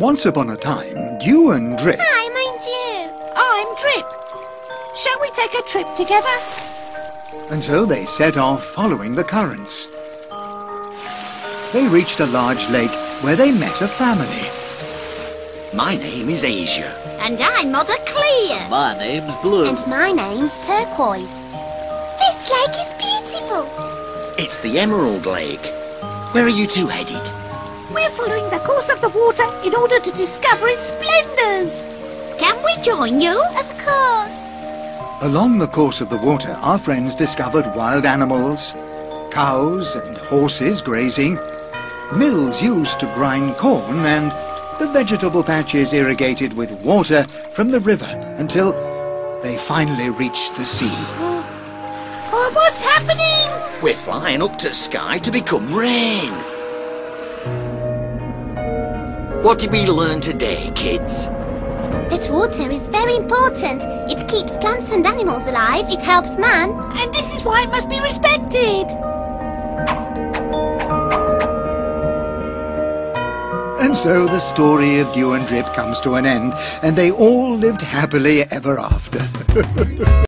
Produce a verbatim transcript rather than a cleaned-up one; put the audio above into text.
Once upon a time, you and Drip... Hi, I'm Dew. I'm Drip. Shall we take a trip together? And so they set off following the currents. They reached a large lake where they met a family. My name is Asia. And I'm Mother Clear. My name's Blue. And my name's Turquoise. This lake is beautiful. It's the Emerald Lake. Where are you two headed? We're following the course of the water in order to discover its splendours. Can we join you? Of course. Along the course of the water, our friends discovered wild animals, cows and horses grazing, mills used to grind corn, and the vegetable patches irrigated with water from the river until they finally reached the sea. Oh, oh what's happening? We're flying up to sky to become rain. What did we learn today, kids? That water is very important. It keeps plants and animals alive, it helps man. And this is why it must be respected. And so the story of Dew and Drip comes to an end, and they all lived happily ever after.